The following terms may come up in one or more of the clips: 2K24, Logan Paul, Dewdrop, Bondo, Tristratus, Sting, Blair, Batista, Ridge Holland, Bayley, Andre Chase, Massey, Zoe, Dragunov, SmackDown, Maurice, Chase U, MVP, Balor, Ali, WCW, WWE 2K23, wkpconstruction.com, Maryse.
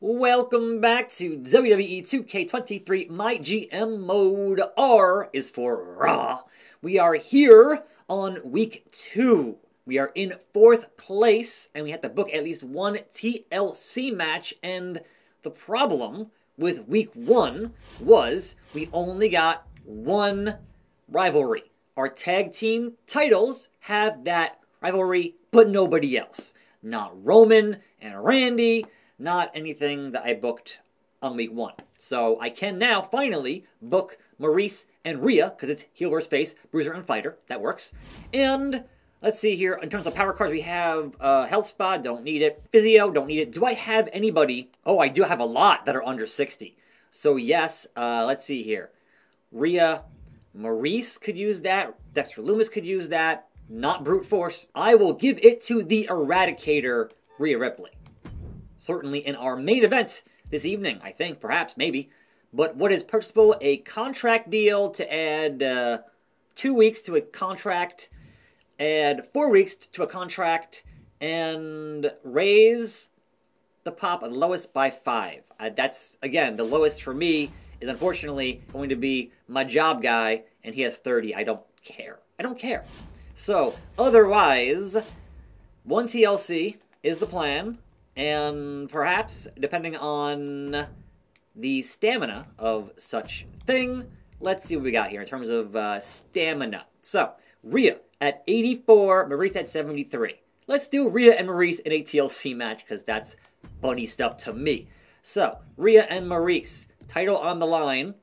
Welcome back to WWE 2K23 My GM Mode. R is for Raw. We are here on week 2. We are in 4th place, and we have to book at least one TLC match, and the problem with week 1 was we only got one rivalry. Our tag team titles have that rivalry, but nobody else. Not Roman and Randy, not anything that I booked on week 1. So I can now finally book Maurice and Rhea, because it's heel versus face, bruiser and fighter. That works. And let's see here. In terms of power cards, we have health spa, don't need it. Physio, don't need it. Do I have anybody? Oh, I do have a lot that are under 60. So yes, let's see here. Rhea, Maurice could use that. Dexter Loomis could use that. Not brute force. I will give it to the Eradicator, Rhea Ripley. Certainly in our main event this evening, I think, perhaps, maybe. But what is purchasable? A contract deal to add 2 weeks to a contract, add 4 weeks to a contract, and raise the pop at lowest by 5. That's, again, the lowest for me is unfortunately going to be my job guy, and he has 30. I don't care. I don't care. So, otherwise, one TLC is the plan. And perhaps, depending on the stamina of such thing, let's see what we got here in terms of stamina. So, Rhea at 84, Maurice at 73. Let's do Rhea and Maurice in a TLC match, because that's funny stuff to me. So, Rhea and Maurice, title on the line,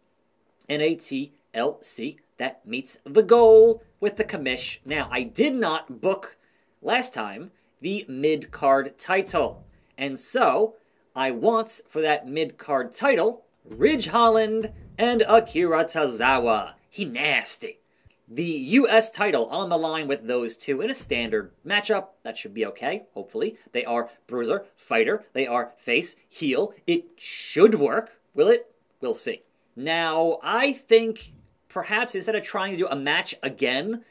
and a TLC that meets the goal with the commish. Now, I did not book last time the mid-card title. And so, I want, for that mid-card title, Ridge Holland and Akira Tozawa. He nasty. The U.S. title on the line with those two in a standard matchup. That should be okay, hopefully. They are bruiser, fighter. They are face, heel. It should work. Will it? We'll see. Now, I think perhaps instead of trying to do a match again,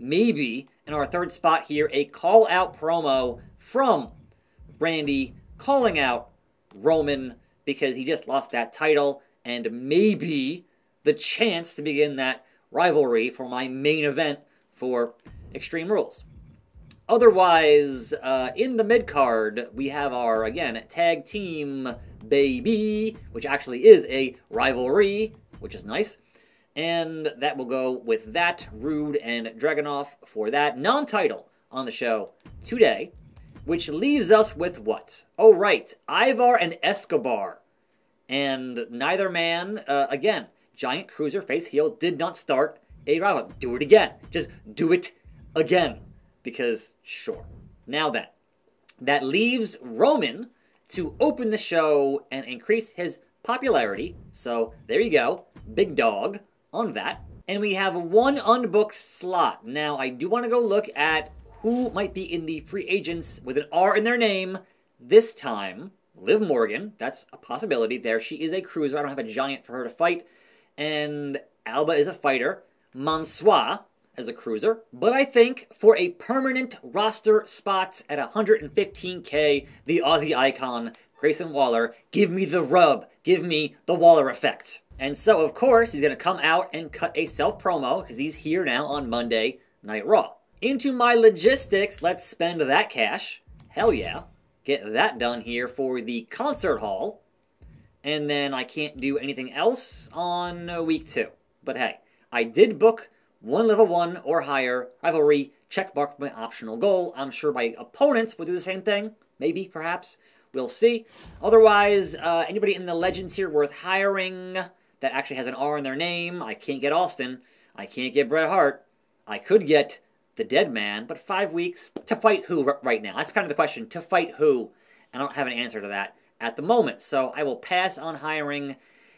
maybe in our third spot here, a call-out promo from Randy calling out Roman because he just lost that title, and maybe the chance to begin that rivalry for my main event for Extreme Rules. Otherwise, in the mid-card, we have our, again, tag team baby, which actually is a rivalry, which is nice. And that will go with that, Rude and Dragunov for that non-title on the show today. Which leaves us with what? Oh, right. Ivar and Escobar. And neither man, again, giant cruiser, face, heel, did not start a rival. Do it again. Just do it again. Because, sure. Now then, that leaves Roman to open the show and increase his popularity. So, there you go. Big dog on that. And we have one unbooked slot. Now, I do want to go look at who might be in the free agents with an R in their name this time. Liv Morgan, that's a possibility there. She is a cruiser. I don't have a giant for her to fight. And Alba is a fighter. Mansoir is a cruiser. But I think for a permanent roster spot at 115K, the Aussie icon, Grayson Waller, give me the rub. Give me the Waller effect. And so, of course, he's going to come out and cut a self-promo because he's here now on Monday Night Raw. Into my logistics, let's spend that cash. Hell yeah. Get that done here for the concert hall. And then I can't do anything else on week 2. But hey, I did book one level 1 or higher rivalry checkmark for my optional goal. I'm sure my opponents will do the same thing. Maybe, perhaps. We'll see. Otherwise, anybody in the legends here worth hiring that actually has an R in their name. I can't get Austin. I can't get Bret Hart. I could get the dead man, but 5 weeks to fight who right now? That's kind of the question. To fight who? I don't have an answer to that at the moment. So I will pass on hiring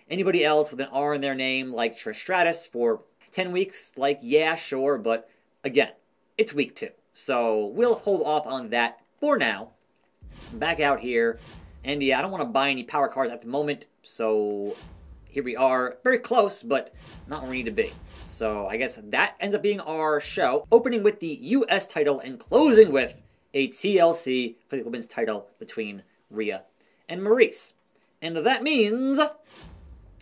anybody else with an R in their name, like Tristratus for 10 weeks. Like, yeah, sure, but again, it's week 2. So we'll hold off on that for now. Back out here. And yeah, I don't want to buy any power cards at the moment. So here we are. Very close, but not where we need to be. So I guess that ends up being our show, opening with the U.S. title and closing with a TLC for the women's title between Rhea and Maurice. And that means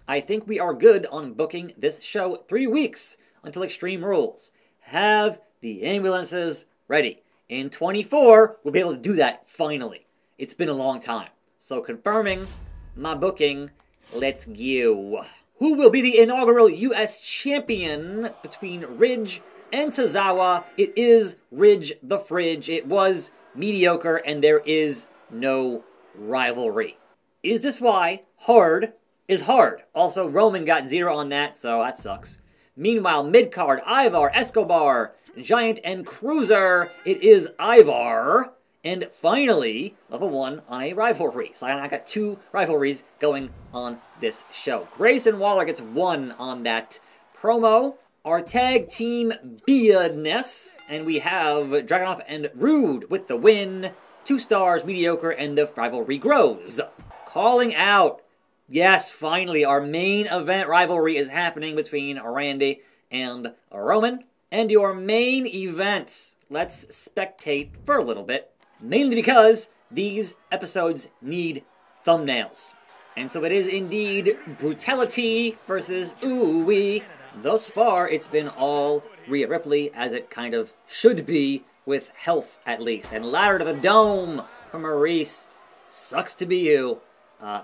I think we are good on booking this show. 3 weeks until Extreme Rules. Have the ambulances ready. In 24, we'll be able to do that finally. It's been a long time. So confirming my booking, let's go. Who will be the inaugural U.S. champion between Ridge and Tozawa? It is Ridge the Fridge. It was mediocre and there is no rivalry. Is this why Hard is hard? Also, Roman got 0 on that, so that sucks. Meanwhile, mid-card, Ivar, Escobar, Giant, and Cruiser. It is Ivar. And finally, level 1 on a rivalry. So I got 2 rivalries going on this show. Grayson Waller gets 1 on that promo. Our tag team business, and we have Dragunov and Rude with the win. 2 stars, mediocre, and the rivalry grows. Calling out. Yes, finally, our main event rivalry is happening between Randy and Roman. And your main events, let's spectate for a little bit. Mainly because these episodes need thumbnails. And so it is indeed Brutality versus Ooh-wee. Thus far, it's been all Rhea Ripley, as it kind of should be, with health at least. And Ladder to the Dome for Maurice. Sucks to be you.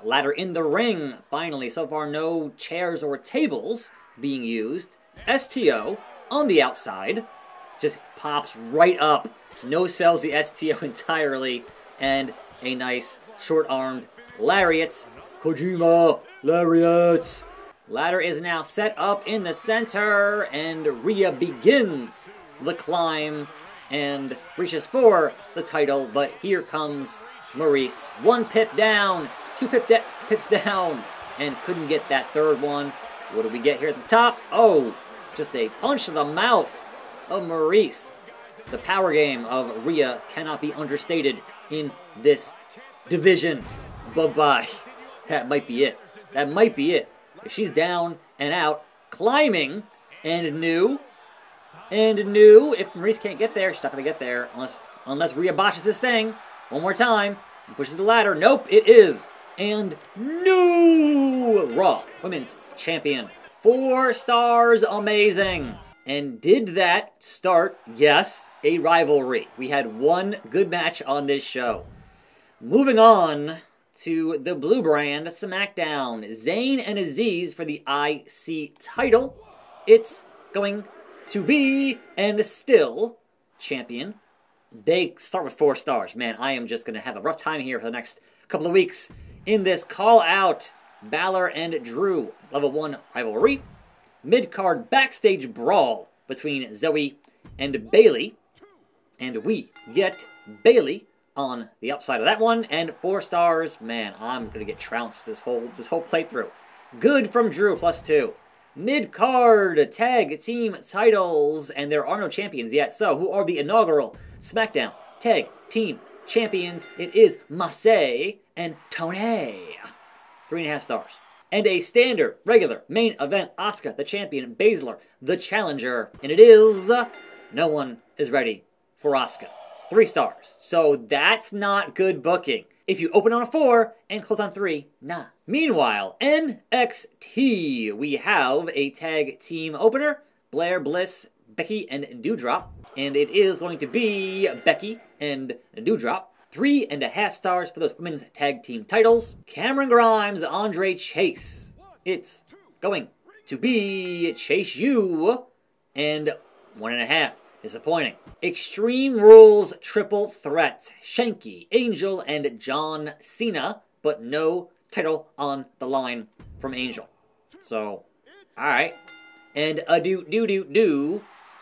Ladder in the ring, finally. So far, no chairs or tables being used. STO on the outside. Just pops right up. No sells the STO entirely. And a nice short-armed lariat. Kojima, lariat. Ladder is now set up in the center. And Rhea begins the climb and reaches for the title. But here comes Maurice. 1 pip down. 2 pips down, and couldn't get that 3rd one. What do we get here at the top? Oh, just a punch to the mouth of Maurice. The power game of Rhea cannot be understated in this division. Bye-bye. That might be it. That might be it. If she's down and out, climbing, and new, and new. If Maurice can't get there, she's not going to get there unless Rhea botches this thing one more time and pushes the ladder. Nope, it is. And new Raw Women's Champion. 4 stars, amazing. And did that start, yes, a rivalry? We had 1 good match on this show. Moving on to the blue brand, SmackDown. Zayn and Aziz for the IC title. It's going to be, and still, champion. They start with 4 stars. Man, I am just going to have a rough time here for the next couple of weeks. In this call out, Balor and Drew, level 1 rivalry. Mid-card backstage brawl between Zoe and Bayley. And we get Bayley on the upside of that one. And 4 stars. Man, I'm going to get trounced this whole playthrough. Good from Drew, +2. Mid-card tag team titles. And there are no champions yet. So who are the inaugural SmackDown tag team champions? It is Massey and Tony. 3.5 stars. And a standard, regular, main event, Asuka, the champion, Baszler, the challenger. And it is, no one is ready for Asuka. 3 stars. So that's not good booking. If you open on a 4 and close on 3, nah. Meanwhile, NXT, we have a tag team opener, Blair, Bliss, Becky, and Dewdrop. And it is going to be Becky and Dewdrop. 3.5 stars for those women's tag team titles. Cameron Grimes, Andre Chase. It's going to be Chase U. And 1.5. Disappointing. Extreme Rules triple threat. Shanky, Angel, and John Cena. But no title on the line from Angel. So, alright. And a do.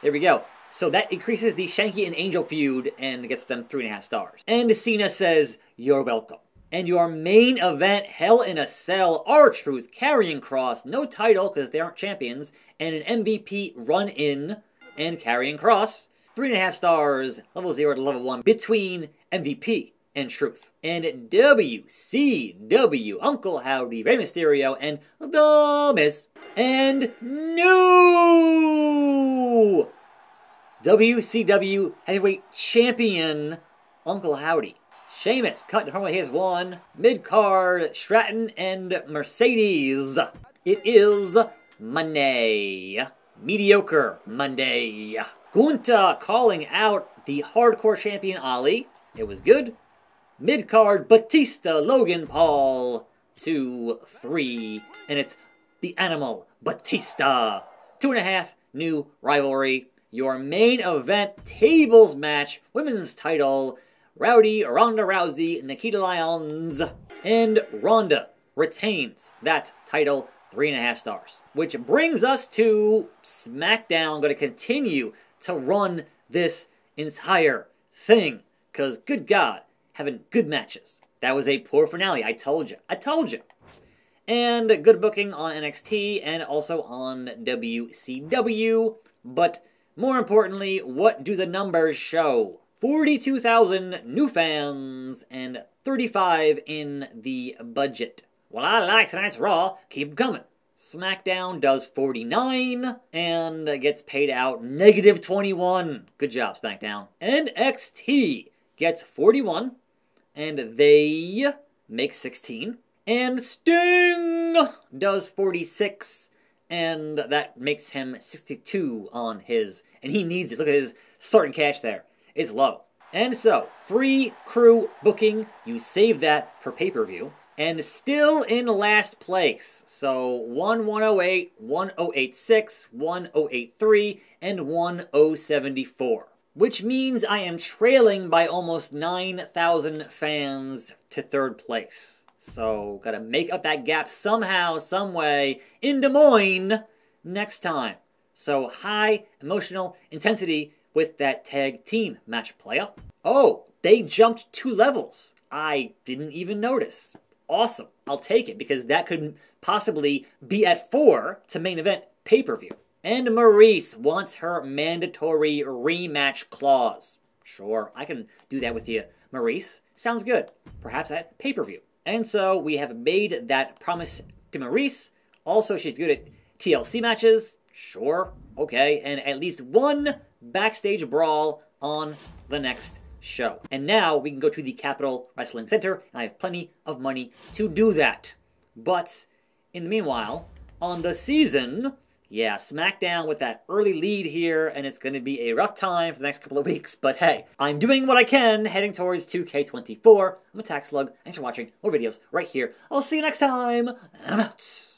There we go. So that increases the Shanky and Angel feud and gets them 3.5 stars. And Cena says, you're welcome. And your main event, Hell in a Cell, R-Truth, Karrion Kross, no title because they aren't champions, and an MVP run-in and Karrion Kross. 3.5 stars, level 0 to level 1, between MVP and Truth. And WCW, Uncle Howdy, Rey Mysterio, and The Miz. And no! WCW Heavyweight Champion Uncle Howdy. Sheamus cut to promo. Here's one. Mid-card, Stratton and Mercedes. It is Monday. Mediocre Monday. Gunta calling out the hardcore champion Ali. It was good. Mid-card, Batista, Logan Paul. 2, 3. And it's the animal, Batista. 2.5, new rivalry. Your main event, tables match, women's title, Rowdy, Ronda Rousey, Nikita Lyons, and Ronda retains that title, 3.5 stars. Which brings us to SmackDown, going to continue to run this entire thing, because good God, having good matches. That was a poor finale, I told you. I told you. And good booking on NXT and also on WCW, but more importantly, what do the numbers show? 42,000 new fans and 35 in the budget. Well, I like tonight's Raw. Keep them coming. SmackDown does 49 and gets paid out -21. Good job, SmackDown. And NXT gets 41 and they make 16. And Sting does 46. And that makes him 62 on his, and he needs it. Look at his starting cash there. It's low. And so, free crew booking. You save that for pay-per-view. And still in last place. So, 1108, 1086, 1083, and 1074. Which means I am trailing by almost 9,000 fans to third place. So, gotta make up that gap somehow, someway, in Des Moines next time. So, high emotional intensity with that tag team match player. Oh, they jumped 2 levels. I didn't even notice. Awesome. I'll take it, because that could possibly be at 4 to main event pay-per-view. And Maurice wants her mandatory rematch clause. Sure, I can do that with you, Maurice. Sounds good. Perhaps at pay-per-view. And so we have made that promise to Maryse. Also, she's good at TLC matches. Sure. Okay. And at least one backstage brawl on the next show. And now we can go to the Capital Wrestling Center. And I have plenty of money to do that. But in the meanwhile, on the season, yeah, SmackDown with that early lead here. And it's going to be a rough time for the next couple of weeks. But hey, I'm doing what I can heading towards 2K24. I'm a tax slug. Thanks for watching. More videos right here. I'll see you next time. And I'm out.